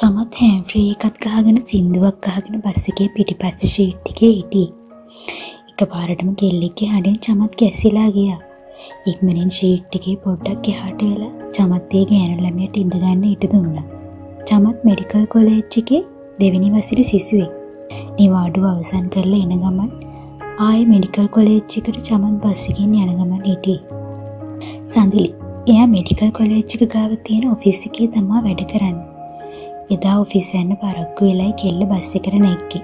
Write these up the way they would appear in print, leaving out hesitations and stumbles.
චමත් හැන්ෆ්‍රි එකත් ගහගෙන සින්දුවක් ගහගෙන බස් එකේ පිටිපස්සේ ස්ට්‍රීට් එකේ හිටියේ. එකපාරටම කෙල්ලෙක්ගේ හඬෙන් චමත් ගැසිලා ගියා. ඉක්මනින් ස්ට්‍රීට් එකේ පොඩ්ඩක් එහාට වෙලා චමත් ඒ ගෑනු ළමයට ඉඳ ගන්න ඉඩ දුන්නා. චමත් මෙඩිකල් කොලෙජ් එකේ දෙවෙනි වසරේ සිසුවෙක්. නිවාඩුව අවසන් කරලා එන ගමන් ආයේ මෙඩිකල් කොලෙජ් එකට චමත් බස් එකෙන් යන ගමන් හිටියේ. සඳලි එයා මෙඩිකල් කොලෙජ් එක ගාව තියෙන ඔෆිස් එකේ තමයි වැඩ කරන්නේ. එදා ඔෆිස් යන පරක්කු වෙලයි කෙල්ල බස් එකට නැග්ගේ.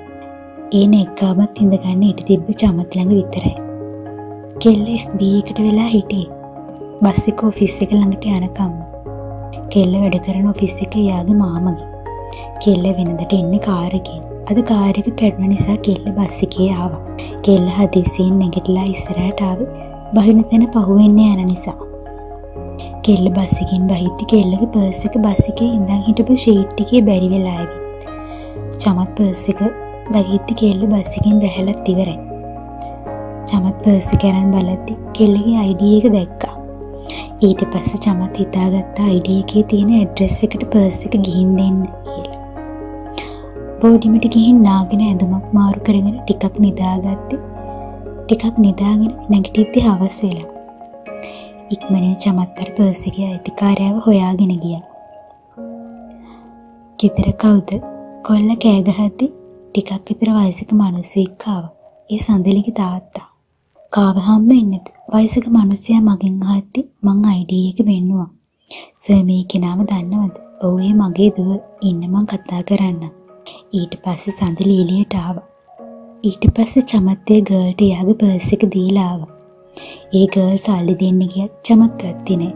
ඒ නැග්ගාමත් ඉඳ ගන්න ඉඩ තිබ්බ චමත් ළඟ විතරයි. කෙල්ල FB එකට වෙලා හිටියේ. බස් එක ඔෆිස් එක ළඟට යනකම්. කෙල්ල වැඩ කරන ඔෆිස් එකේ යාගේ මාමගේ. කෙල්ල වෙනදට එන්නේ කාර් එකෙන්. අද කාර් එක කැඩුණ නිසා කෙල්ල බස් එකේ ආවා. කෙල්ල හදිසියෙන් නැගිටලා ඉස්සරහට ආවේ බහින තැන පහුවෙන්න යන නිසා. කෙල්ල බස් එකෙන් බහිද්දි කෙල්ලගේ පර්ස් එක බස් එකේ ඉඳන් හිටපු ෂීට් එකේ බැරි වෙලා ඇවිත්. චමත් පර්ස් එක දගිද්දි කෙල්ල බස් එකෙන් බැහැලා ඉවරයි. චමත් පර්ස් එක අරන් බලද්දි කෙල්ලගේ ID එක දැක්කා. ඊට පස්සේ චමත් හිතාගත්තා ID එකේ තියෙන ඇඩ්‍රස් එකට පර්ස් එක ගිහින් දෙන්න කියලා. බෝඩිමිට ගිහින් නාගෙන ඇඳුමක් මාරු කරගෙන ටිකක් නිදාගත්තේ. ටිකක් නිදාගෙන නැගිටිද්දි හවස වෙලා. ඉක්මනින් චමත්තර පර්ස් එකේ අයිතිකාරයව හොයාගෙන ගියා. ගෙදර කවුද? කොල්ල කෑ ගහද්දි ටිකක් විතර වයසක මිනිහෙක් ආවා. ඒ සඳලිගේ තාත්තා. කාව හම්බෙන්නද? වයසක මිනිහයා මගෙන් අහද්දි මං ID එක වෙන්නුවා. "සර් මේ කෙනාම දන්නවද? ඔව් ඒ මගේ දුව. ඉන්න මං කතා කරන්න." ඊට පස්සේ සඳලි එළියට ආවා. ඊට පස්සේ චමත්තේ ගර්ල්ට යාගේ පර්ස් එක දීලා ආවා. ඒ ගර්ල් සල්ලි දෙන්න ගියත් චමත් ගත්තේ නෑ.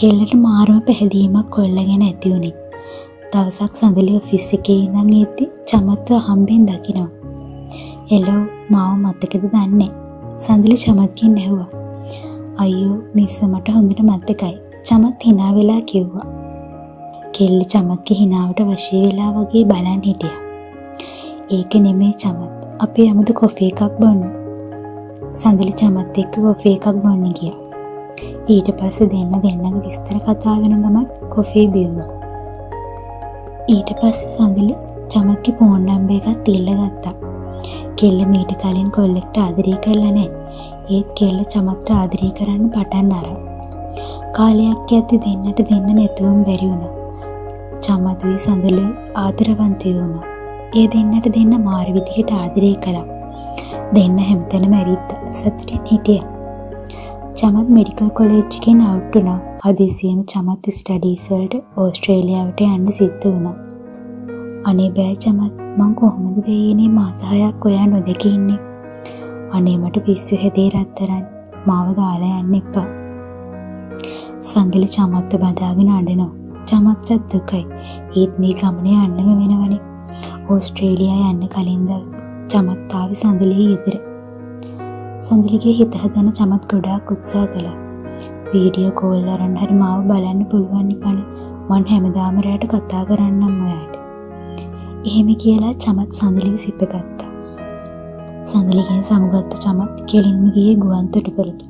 කෙල්ලට මාරුම පැහැදීමක් කොල්ලගෙන ඇති වුණේ. දවසක් සඳලි ඔෆිස් එකේ ඉඳන් එද්දි චමත්ව හම්බෙන් දකිනවා. "හෙලෝ, මාව මතකද?" දන්නේ සඳලි චමත්ගෙන් ඇහුවා. "අයියෝ මිස්ස මට හොඳට මතකයි." චමත් hina වෙලා කිව්වා. කෙල්ල චමත්ගේ hinaවට වශී වෙලා වගේ බලන් හිටියා. "ඒක නෙමේ චමත්. අපි යමුද කොෆි එකක් බොන්න?" සඳලි චමත් එක්ක කොෆි එකක් බොන්න ගියා. ඊට පස්සේ දෙන්නගේ විස්තර කතා වෙන ගමන් කොෆි බිව්වා. ඊට පස්සේ සඳලි චමත්ගේ ෆෝන් නම්බර් එකක් තියලා ගත්තා. කෙල්ල මීට කලින් කොල්ලෙක්ට ආදරය කළා නෑ. ඒත් කෙල්ල චමත්ට ආදරය කරන්න පටන් අරන්. කාලයක් යද්දී දෙන්නට දෙන්න නැතුවම බැරි වුණා. චමත් වී සඳලි ආදරවන්තය වුණා. ඒ දෙන්න මාරු විදිහට ආදරය කළා. දෙන්න හැමතැනම ඇවිත් සතුටින් හිටියා. චමත් මෙඩිකල් කොලෙජ් එකෙන් අවුට් වුණා. හදිසියෙන් චමත් ස්ටඩීස් වලට ඕස්ට්‍රේලියාවට යන්න සිද්ධ වුණා. "අනේ බෑ චමත්, මං කොහොමද දෙයනේ මාස 6ක් ඔයා නොදැකී ඉන්නේ. අනේ මට පිස්සු හැදේ රත්තරන්, මාව දාලා යන්න එපා." සංගල චමත්ව බදාගෙන අඬනවා. චමත්ට දුකයි. ඒත් මේ ගමන යන්නම වෙනවනේ. ඕස්ට්‍රේලියා යන්න කලින් දවසේ චමත් ආවේ සඳලිගේ ගෙදර. සඳලිගේ හිත හදන චමත් ගොඩාක් උත්සාහ කළා. "වීඩියෝ කෝල් අරන් හරි මාව බලන්න පුළුවන් ඉපන. මං හැමදාම රැට කතා කරන්නම් ඔයාට." එහෙම කියලා චමත් සඳලිව සිපගත්තා. සඳලිගෙන් සමුගත්ත චමත් කෙලින්ම ගියේ ගුවන් තොටුපළට.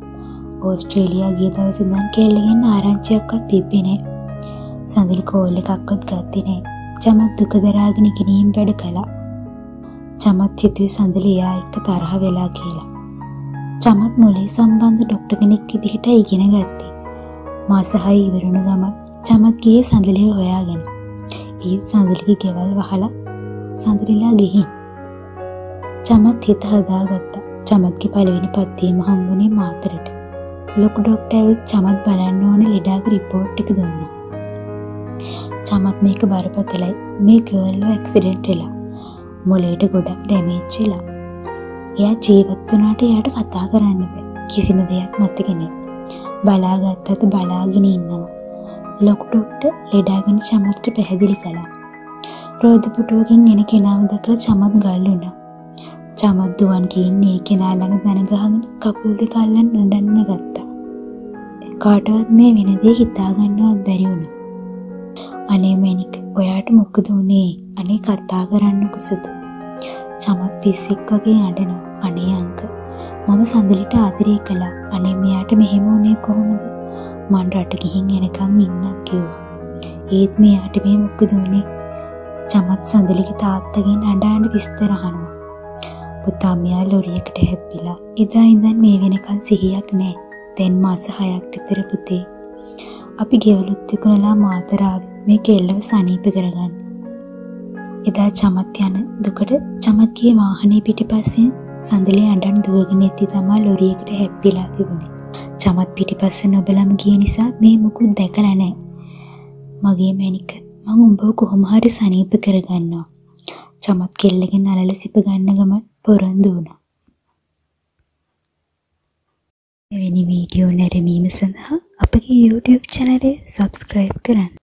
ඕස්ට්‍රේලියා ගිය දවස් ඉඳන් කෙල්ලගෙන් ආරංචියක්වත් තිබ්බේ නෑ. සඳලි කෝල් එකක්වත් ගත්තේ නෑ. චමත් දුක දරාගෙන ගිනින් වැඩ කළා. චමත් හිතුවේ සඳලි එයා එක්ක තරහ වෙලා කියලා. චමත් මොලේ සම්බන්ධ ડોක්ටර් කෙනෙක් විදිහට ඉගෙන ගත්තේ. මාස 6 ඉවරුණු ගමන් චමත් ගියේ සඳලිව හොයාගෙන. ඒ සඳලිගේ ගෙවල් වහලා සඳලිලා ගිහින්. චමත් හිත හදාගත්තා. චමත්ගේ පළවෙනි පත්තියම හම්බුනේ මාතරට. ලොකු ડોක්ටර් ඇවිත් චමත් බලන්න ඕන ලෙඩාගේ රිපෝට් එක දුන්නා. චමත් මේක බරපතලයි. මේ ගර්ල්ව ඇක්සිඩන්ට් වෙලා. මොලේට ගොඩක් ඩැමේජ් වෙලා. එයා ජීවත් වුණාට එයාට කතා කරන්න බෑ. කිසිම දෙයක් මතක නෑ. බලාගත්තත් බලාගෙන ඉන්නවා. ලොකු ડોක්ටර් ලෙඩාගෙන චමත්ට පැහැදිලි කළා. රෝද පුටුවකින් එන කෙනාව දැකලා චමත් ගල් වුණා. චමත් දුවන් කියන්නේ ඒ කෙනා ළඟ දන ගහගෙන කකුල් දෙක අල්ලන් නඩන්න ගත්තා. කාටවත් මේ වෙනදී හිතා ගන්නවත් බැරි වුණා. "අනේ මැනික්, ඔයාට මොකද වුනේ? අනේ කතා කරන්නකෝ සුදු." චමත් පිස්සෙක් වගේ අඬනවා. "අනේ අංකල්, මම සඳලිට ආදරය කළා. අනේ මෙයාට මෙහෙම වුනේ කොහොමද? මං රට ගිහින් එනකම් ඉන්නම්" කිව්වා. ඒත් මේ යට මේ මොකද උනේ? චමත් සඳලිගේ තාත්තගෙන් අඬ විස්තර අහනවා. පුතා මෙයා ලොරියකට හැප්පිලා. එදා ඉඳන් මේ වෙනකන් සිහියක් නැහැ. දැන් මාස 6ක් විතර පුතේ. අපි ගෙවලුත් විකුණලා මාතරාව මේ කෙල්ලව සනීප කරගන්න. එදා චමත් යන දුකට චමත්ගේ වාහනේ පිටිපස්සෙන් සඳලේ අඬන් දුවගෙන ඉති තමයි ලොරියකට හැප්පිලා තිබුණේ. චමත් පිටිපස්සෙන් ඔබලම ගිය නිසා මේ මුකුත් දැකලා නැහැ. මගේ මැනික මම උඹව කොහොම හරි සනීප කරගන්නවා. චමත් කෙල්ලගෙන් අලල සිප ගන්න ගමන් පොරොන්දු වුණා. මෙවැනි වීඩියෝ නැරඹීම සඳහා අපගේ YouTube channel එක subscribe කරන්න.